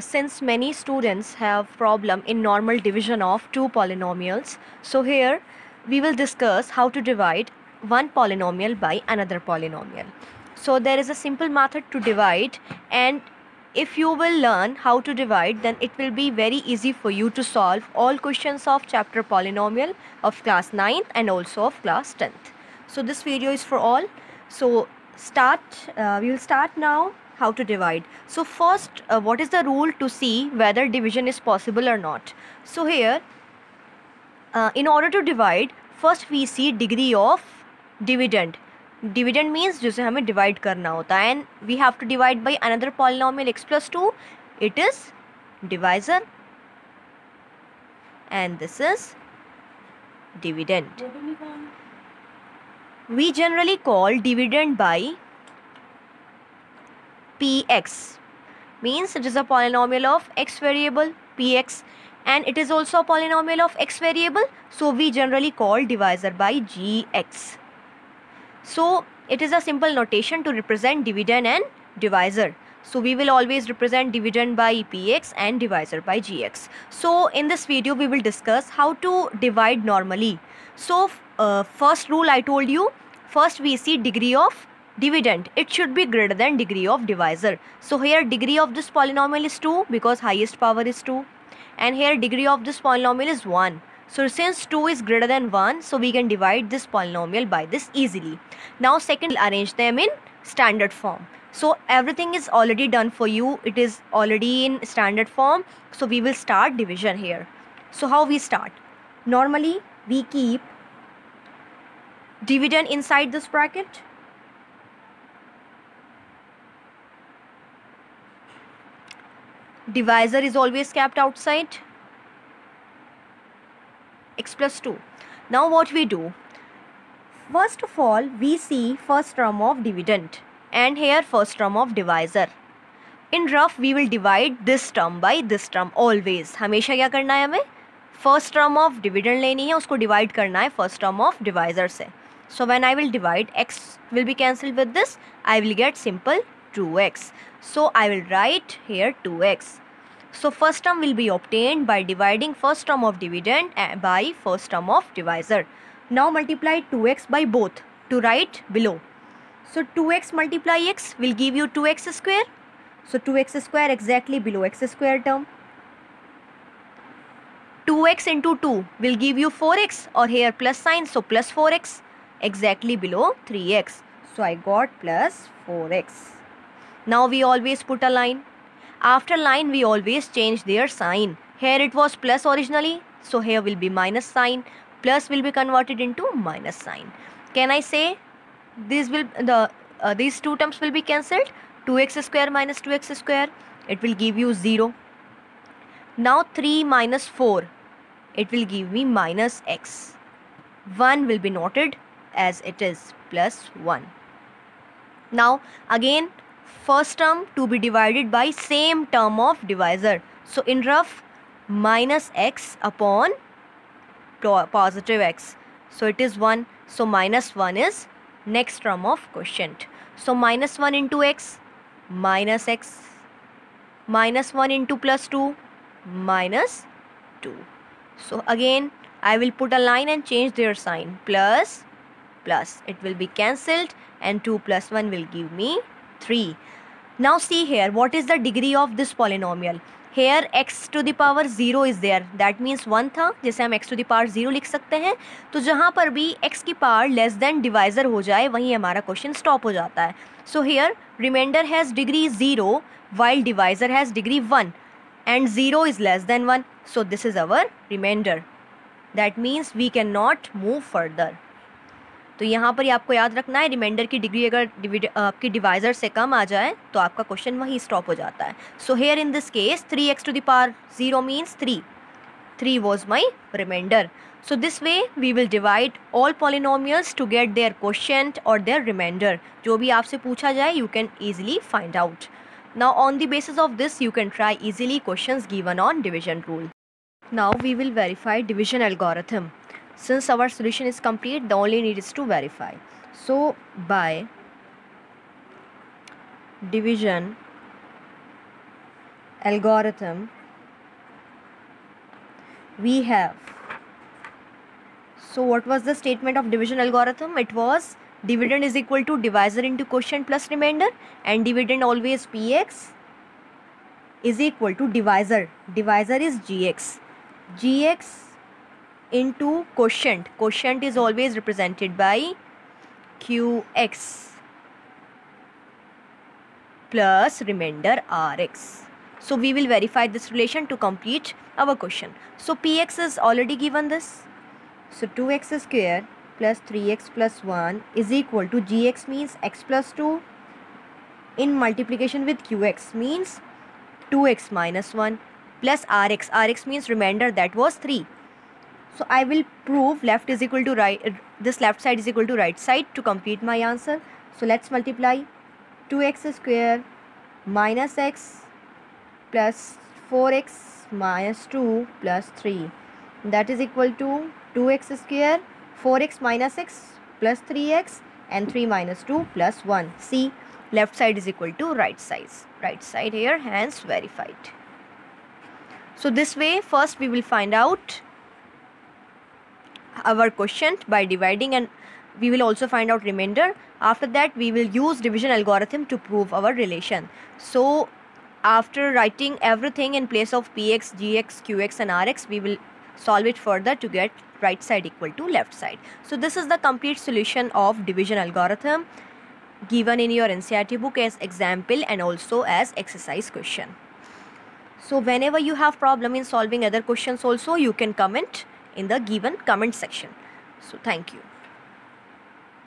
since many students have problem in normal division of two polynomials, so here we will discuss how to divide one polynomial by another polynomial. So there is a simple method to divide, and if you will learn how to divide, then it will be very easy for you to solve all questions of chapter polynomial of class 9th and also of class 10th. So this video is for all. So we will start now how to divide. So first, what is the rule to see whether division is possible or not? So here, in order to divide, first we see degree of dividend. Dividend means जिसे हमें divide करना होता है, and we have to divide by another polynomial x plus 2. It is divisor and this is dividend. We generally call dividend by px, means it is a polynomial of x variable px, and it is also a polynomial of x variable, so we generally call divisor by gx. So it is a simple notation to represent dividend and divisor. So we will always represent dividend by px and divisor by gx. So in this video we will discuss how to divide normally. So first rule I told you, first we see degree of dividend. It should be greater than degree of divisor. So here degree of this polynomial is 2 because highest power is 2, and here degree of this polynomial is 1. So since 2 is greater than 1, so we can divide this polynomial by this easily. Now second, arrange them in standard form. So everything is already done for you. It is already in standard form. So we will start division here. So how we start? Normally we keep dividend inside this bracket. Divisor is always kept outside. x plus 2. Now what we do? First of all, we see first term of dividend and here first term of divisor. In rough, we will divide this term by this term always. हमेशा क्या करना है हमें? First term of dividend लेनी है, उसको divide करना है first term of divisor से. So when I will divide, x will be cancelled with this. I will get simple 2x. So I will write here 2x. So first term will be obtained by dividing first term of dividend by first term of divisor. Now multiply 2x by both to write below. So 2x multiply x will give you 2x square. So 2x square exactly below x square term. 2x into 2 will give you 4x, or here plus sign, so plus 4x exactly below 3x. So I got plus 4x. Now we always put a line. After line we always change their sign. Here it was plus originally, so here will be minus sign. Plus will be converted into minus sign. Can I say this will these two terms will be cancelled? 2x square minus 2x square, it will give you 0. Now 3 minus 4, it will give me minus x. 1 will be noted as it is, plus 1. Now again first term to be divided by same term of divisor. So in rough, minus x upon positive x. So it is 1. So minus 1 is next term of quotient. So minus 1 into x, minus x. Minus 1 into plus 2, minus 2. So again, I will put a line and change their sign. Plus, plus. It will be cancelled and 2 plus 1 will give me 3. Now see here, what is the degree of this polynomial? Here x to the power 0 is there, that means 1 था, जैसे हम x to the power 0 लिख सकते हैं. तो जहाँ पर भी x की power less than divisor हो जाए, वहीं हमारा question stop हो जाता है. So here remainder has degree 0 while divisor has degree 1 and 0 is less than 1. So this is our remainder. That means we cannot move further. तो यहाँ पर ही आपको याद रखना है, रिमाइंडर की डिग्री अगर आपकी डिवाइजर से कम आ जाए तो आपका क्वेश्चन वहीं स्टॉप हो जाता है. So here in this case 3x to the power 0 means 3 was my remainder. So this way we will divide all polynomials to get their quotient और देयर रिमाइंडर. जो भी आपसे पूछा जाए, you can easily find out. Now on the basis of this, you can try easily questions given on division rule. Now we will verify division algorithm. Since our solution is complete, the only need is to verify. So by division algorithm, we have. So what was the statement of division algorithm? It was dividend is equal to divisor into quotient plus remainder, and dividend always px is equal to divisor. Divisor is gx. Gx into quotient. Quotient is always represented by qx plus remainder rx. So we will verify this relation to complete our question. So px is already given this. So 2x square plus 3x plus 1 is equal to gx means x plus 2 in multiplication with qx means 2x minus 1 plus rx. Rx means remainder, that was 3. So I will prove left is equal to right, this left side is equal to right side to complete my answer. So let's multiply 2x square minus x plus 4x minus 2 plus 3, that is equal to 2x square 4x minus x plus 3x and 3 minus 2 plus 1. See, left side is equal to right side. Right side here, hence verified. So this way first we will find out our quotient by dividing, and we will also find out remainder. After that we will use division algorithm to prove our relation. So after writing everything in place of px, gx, qx and rx, we will solve it further to get right side equal to left side. So this is the complete solution of division algorithm given in your NCERT book as example and also as exercise question. So whenever you have problem in solving other questions also, you can comment in the given comment section. So thank you.